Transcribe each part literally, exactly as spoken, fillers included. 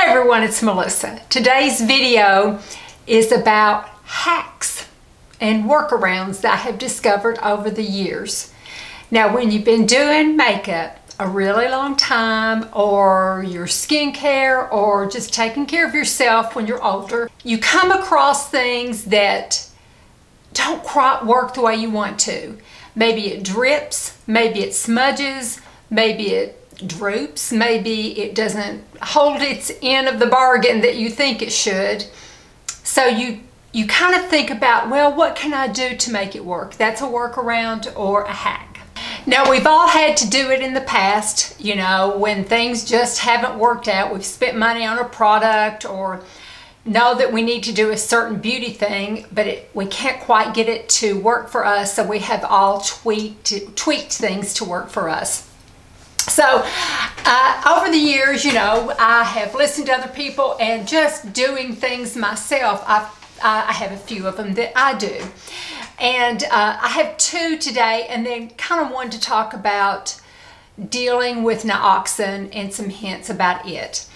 Hey everyone, it's Melissa. Today's video is about hacks and workarounds that I have discovered over the years. Now, when you've been doing makeup a really long time, or your skincare, or just taking care of yourself when you're older, you come across things that don't quite work the way you want to. Maybe it drips, maybe it smudges, maybe it droops, maybe it doesn't hold its end of the bargain that you think it should. So you you kind of think about, well, what can I do to make it work? That's a workaround or a hack. Now, we've all had to do it in the past, you know, when things just haven't worked out. We've spent money on a product or know that we need to do a certain beauty thing, but it, we can't quite get it to work for us, so we have all tweaked, tweaked things to work for us. So uh, over the years, you know, I have listened to other people, and just doing things myself, I've, I have a few of them that I do. And uh, I have two today, and then kind of wanted to talk about dealing with Nioxin and some hints about it.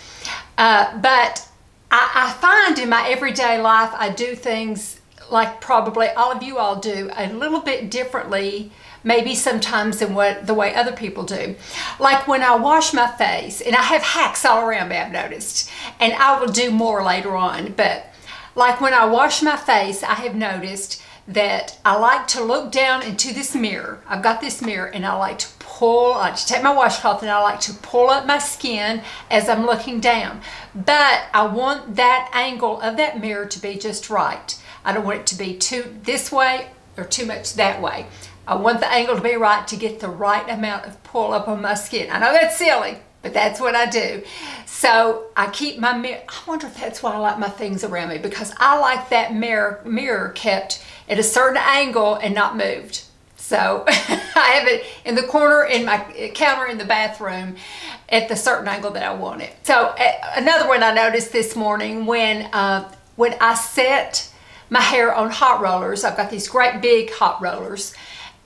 Uh, but I, I find in my everyday life, I do things like probably all of you all do a little bit differently, maybe sometimes in what the way other people do. Like when I wash my face, and I have hacks all around me, I've noticed, and I will do more later on, but like when I wash my face, I have noticed that I like to look down into this mirror. I've got this mirror, and I like to pull, I like to take my washcloth, and I like to pull up my skin as I'm looking down. But I want that angle of that mirror to be just right. I don't want it to be too this way or too much that way. I want the angle to be right to get the right amount of pull up on my skin. I know that's silly, but that's what I do. So I keep my mirror. I wonder if that's why I like my things around me, because I like that mirror mirror kept at a certain angle and not moved. So I have it in the corner in my counter in the bathroom at the certain angle that I want it. So uh, another one I noticed this morning when uh, when I set my hair on hot rollers. I've got these great big hot rollers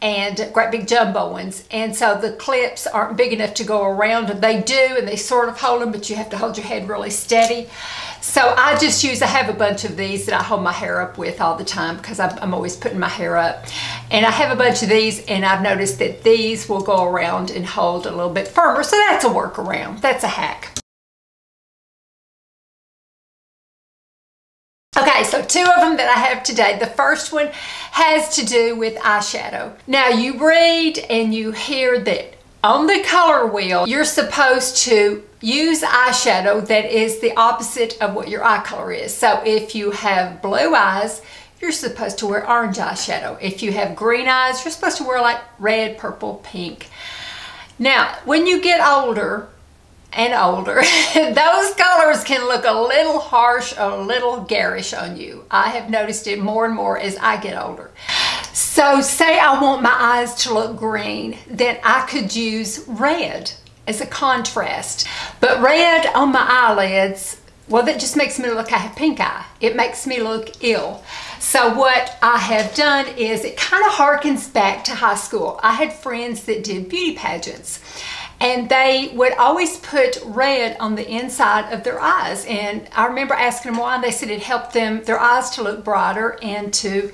and great big jumbo ones, and so the clips aren't big enough to go around, and they do, and they sort of hold them, but you have to hold your head really steady. So I just use, I have a bunch of these that I hold my hair up with all the time, because I'm, I'm always putting my hair up, and I have a bunch of these, and I've noticed that these will go around and hold a little bit firmer. So that's a workaround, that's a hack. Okay, so two of them that I have today. The first one has to do with eyeshadow. Now, you read and you hear that on the color wheel, you're supposed to use eyeshadow that is the opposite of what your eye color is. So if you have blue eyes, you're supposed to wear orange eyeshadow. If you have green eyes, you're supposed to wear like red, purple, pink. Now, when you get older, and older, those colors can look a little harsh, a little garish on you. I have noticed it more and more as I get older. So say I want my eyes to look green, then I could use red as a contrast. But red on my eyelids, well, that just makes me look, I have pink eye. It makes me look ill. So what I have done is, it kind of harkens back to high school. I had friends that did beauty pageants, and they would always put red on the inside of their eyes. And I remember asking them why, and they said it helped them, their eyes to look brighter and to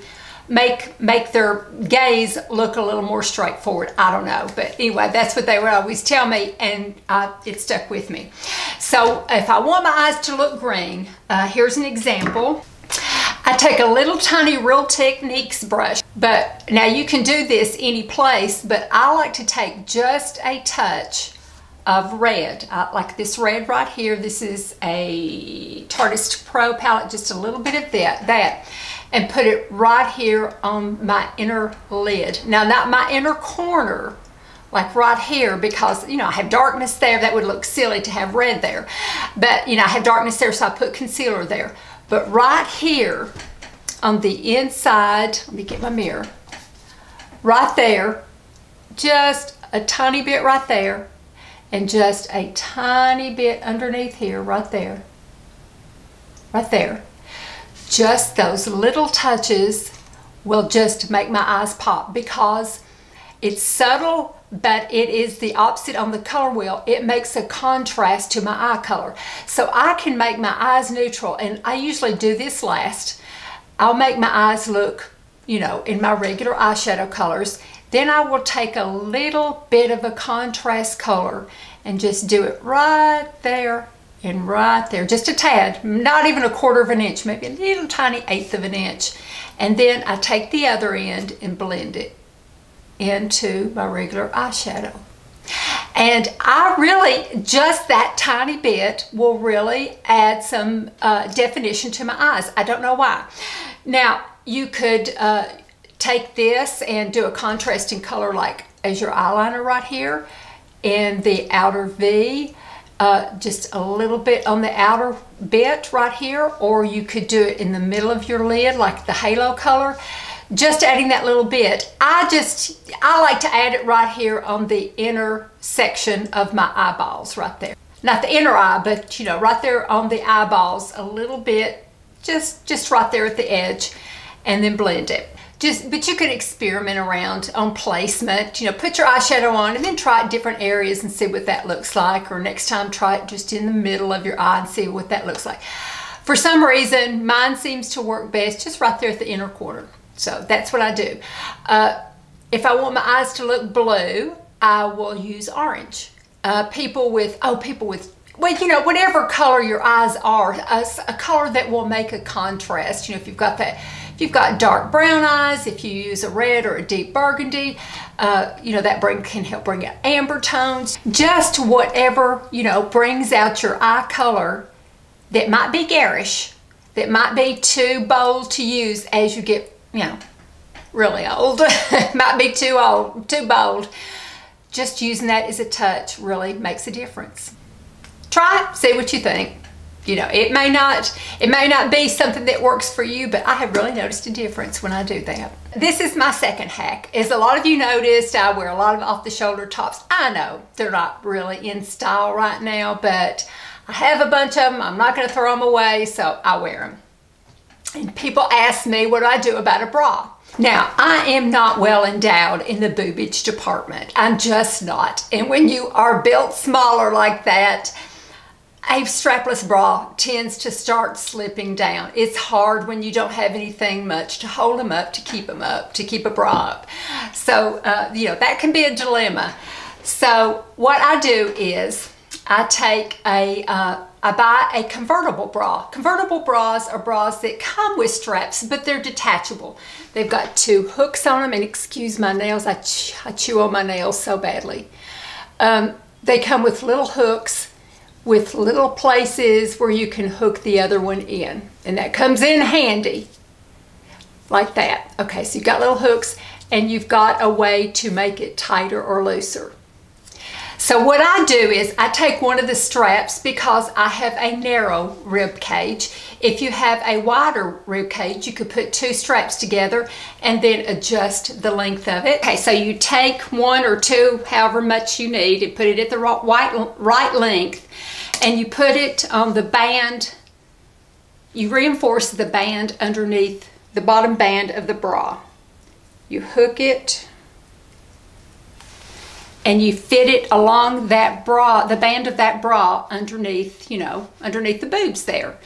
make make their gaze look a little more straightforward. I don't know, but anyway, that's what they would always tell me, and I, it stuck with me. So if I want my eyes to look green, uh, here's an example. I take a little tiny Real Techniques brush, but now you can do this any place, but I like to take just a touch of red, uh, like this red right here. This is a Tarteist Pro palette, just a little bit of that, that, and put it right here on my inner lid. Now, not my inner corner, like right here, because, you know, I have darkness there. That would look silly to have red there, but, you know, I have darkness there, so I put concealer there. But right here on the inside, let me get my mirror, right there, just a tiny bit right there, and just a tiny bit underneath here, right there, right there. Just those little touches will just make my eyes pop, because It's subtle, but it is the opposite on the color wheel. It makes a contrast to my eye color. So I can make my eyes neutral, and I usually do this last. I'll make my eyes look, you know, in my regular eyeshadow colors. Then I will take a little bit of a contrast color and just do it right there and right there, just a tad, not even a quarter of an inch, maybe a little tiny eighth of an inch. And then I take the other end and blend it into my regular eyeshadow. And I really, just that tiny bit will really add some uh, definition to my eyes. I don't know why. Now, you could uh, take this and do a contrasting color like as your eyeliner right here in the outer V, uh, just a little bit on the outer bit right here, or you could do it in the middle of your lid like the halo color, just adding that little bit. I just, I like to add it right here on the inner section of my eyeballs right there. Not the inner eye, but you know, right there on the eyeballs, a little bit, just, just right there at the edge, and then blend it. Just, but you could experiment around on placement, you know, put your eyeshadow on and then try it different areas and see what that looks like. Or next time, try it just in the middle of your eye and see what that looks like. For some reason, mine seems to work best just right there at the inner corner. So that's what I do. Uh, if I want my eyes to look blue, I will use orange. Uh, people with, oh, people with, well, you know, whatever color your eyes are, a, a color that will make a contrast. You know, if you've got that, if you've got dark brown eyes, if you use a red or a deep burgundy, uh, you know, that bring, can help bring out amber tones. Just whatever, you know, brings out your eye color that might be garish, that might be too bold to use as you get, you know, really old. Might be too old, too bold. Just using that as a touch really makes a difference. Try it, see what you think. You know, it may not, it may not be something that works for you, but I have really noticed a difference when I do that. This is my second hack. As a lot of you noticed, I wear a lot of off-the-shoulder tops. I know they're not really in style right now, but I have a bunch of them. I'm not going to throw them away, so I wear them. And people ask me, what do I do about a bra? Now, I am not well endowed in the boobage department. I'm just not. And when you are built smaller like that, a strapless bra tends to start slipping down. It's hard when you don't have anything much to hold them up, to keep them up, to keep a bra up. So, uh, you know, that can be a dilemma. So what I do is I take a, uh, I buy a convertible bra. Convertible bras are bras that come with straps, but they're detachable. They've got two hooks on them, and excuse my nails, I, ch I chew on my nails so badly. Um, they come with little hooks, with little places where you can hook the other one in, and that comes in handy like that. Okay, so you've got little hooks and you've got a way to make it tighter or looser. So what I do is I take one of the straps because I have a narrow rib cage. If you have a wider rib cage, you could put two straps together and then adjust the length of it. Okay, so you take one or two, however much you need, and put it at the right length, and you put it on the band. You reinforce the band underneath the bottom band of the bra. You hook it, and you fit it along that bra, the band of that bra underneath, you know, underneath the boobs there.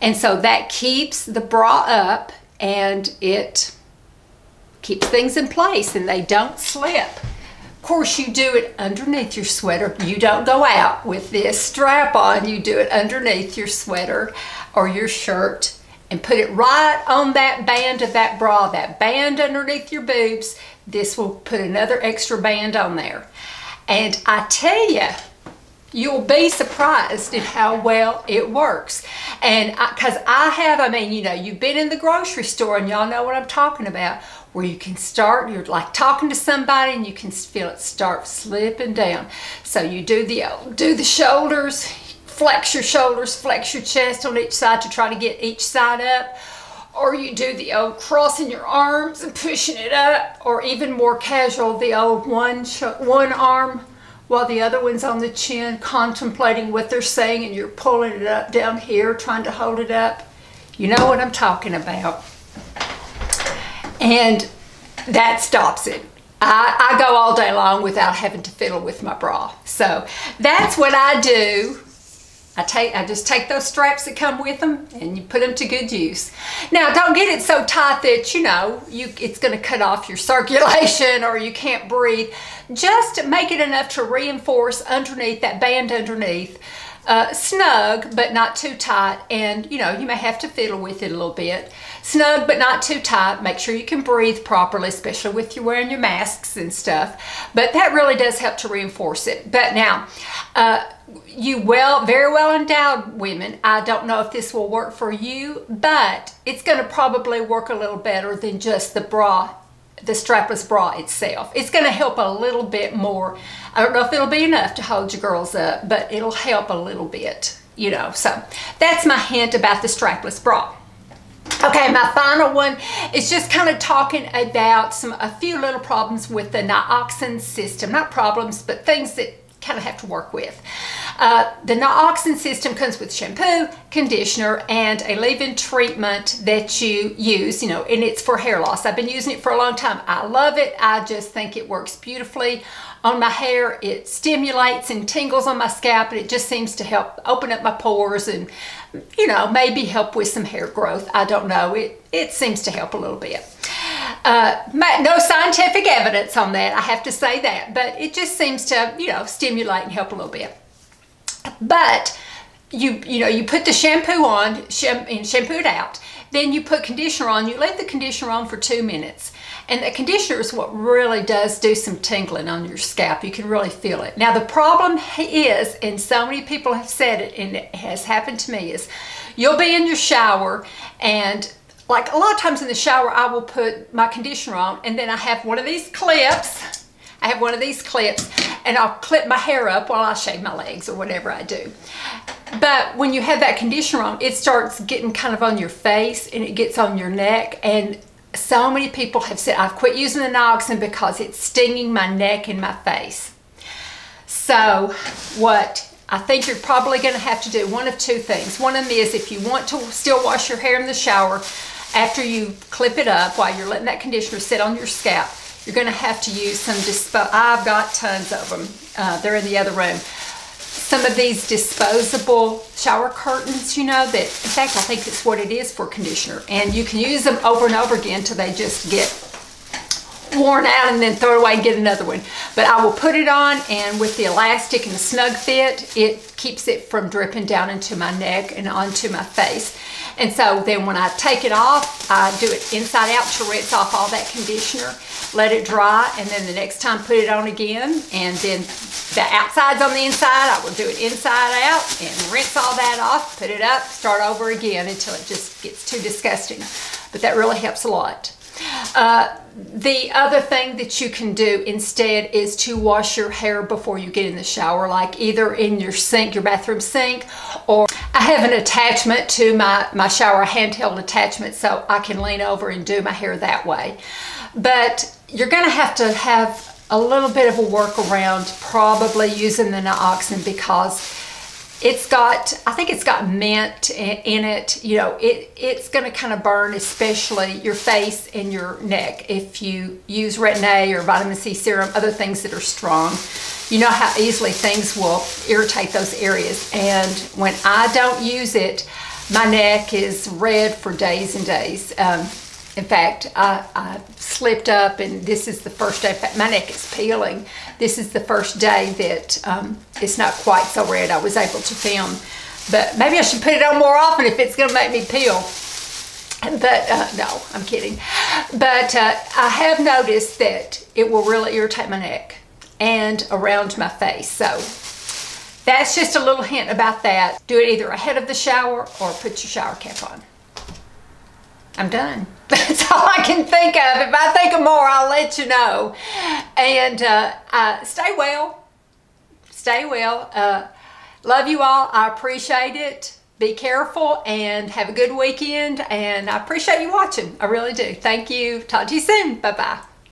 And so that keeps the bra up and it keeps things in place and they don't slip. Of course, you do it underneath your sweater. You don't go out with this strap on. You do it underneath your sweater or your shirt and put it right on that band of that bra, that band underneath your boobs. This will put another extra band on there. And I tell you, you'll be surprised at how well it works. And because I, I have, I mean, you know, you've been in the grocery store and y'all know what I'm talking about, where you can start, you're like talking to somebody and you can feel it start slipping down. So you do the, do the shoulders, flex your shoulders, flex your chest on each side to try to get each side up. Or you do the old crossing your arms and pushing it up, or even more casual, the old one, one arm while the other one's on the chin, contemplating what they're saying, and you're pulling it up down here, trying to hold it up. You know what I'm talking about. And that stops it. I, I go all day long without having to fiddle with my bra. So that's what I do. I take, I just take those straps that come with them and you put them to good use. Now, don't get it so tight that, you know, you, it's going to cut off your circulation or you can't breathe. Just make it enough to reinforce underneath, that band underneath, uh, snug but not too tight. And, you know, you may have to fiddle with it a little bit. Snug but not too tight. Make sure you can breathe properly, especially with you wearing your masks and stuff. But that really does help to reinforce it. But now, uh, you well, very well endowed women, I don't know if this will work for you, but it's going to probably work a little better than just the bra, the strapless bra itself. It's going to help a little bit more. I don't know if it'll be enough to hold your girls up, but it'll help a little bit, you know. So that's my hint about the strapless bra. Okay, my final one is just kind of talking about some a few little problems with the Nioxin system. Not problems, but things that kind of have to work with. Uh, the Nioxin system comes with shampoo, conditioner, and a leave-in treatment that you use, you know, and it's for hair loss. I've been using it for a long time. I love it. I just think it works beautifully on my hair. It stimulates and tingles on my scalp, and it just seems to help open up my pores and, you know, maybe help with some hair growth. I don't know. It, it seems to help a little bit. Uh, no scientific evidence on that, I have to say that, but it just seems to, you know, stimulate and help a little bit. But you, you know, you put the shampoo on sham and shampoo it out. Then you put conditioner on. You leave the conditioner on for two minutes. And the conditioner is what really does do some tingling on your scalp. You can really feel it. Now, the problem is, and so many people have said it, and it has happened to me, is you'll be in your shower and, like, a lot of times in the shower, I will put my conditioner on, and then I have one of these clips. I have one of these clips, and I'll clip my hair up while I shave my legs or whatever I do. But when you have that conditioner on, it starts getting kind of on your face, and it gets on your neck. And so many people have said, I've quit using the Nioxin because it's stinging my neck and my face. So what I think you're probably going to have to do one of two things. One of them is, if you want to still wash your hair in the shower after you clip it up while you're letting that conditioner sit on your scalp, you're going to have to use some disposable, I've got tons of them, uh, they're in the other room, some of these disposable shower curtains, you know, that, in fact, I think it's what it is for conditioner, and you can use them over and over again till they just get worn out, and then throw it away and get another one. But I will put it on, and with the elastic and the snug fit, it keeps it from dripping down into my neck and onto my face. And so then when I take it off, I do it inside out to rinse off all that conditioner, let it dry, and then the next time put it on again, and then the outside's on the inside. I will do it inside out and rinse all that off, put it up, start over again until it just gets too disgusting. But that really helps a lot. Uh, the other thing that you can do instead is to wash your hair before you get in the shower, like either in your sink, your bathroom sink, or I have an attachment to my, my shower, handheld attachment, so I can lean over and do my hair that way. But you're going to have to have a little bit of a workaround, probably using the Nioxin, because it's got, I think it's got mint in it, you know, it, it's going to kind of burn, especially your face and your neck. If you use Retin-A or vitamin C serum, other things that are strong, you know how easily things will irritate those areas. And when I don't use it, my neck is red for days and days. Um, in fact, I, I slipped up, and this is the first day, in fact, my neck is peeling. This is the first day that um, it's not quite so red. I was able to film, but maybe I should put it on more often if it's going to make me peel. But uh, no, I'm kidding. But uh, I have noticed that it will really irritate my neck and around my face. So that's just a little hint about that. Do it either ahead of the shower or put your shower cap on. I'm done. That's all I can think of. If I think of more, I'll let you know. And uh, uh, stay well. Stay well. Uh, love you all. I appreciate it. Be careful and have a good weekend. And I appreciate you watching. I really do. Thank you. Talk to you soon. Bye-bye.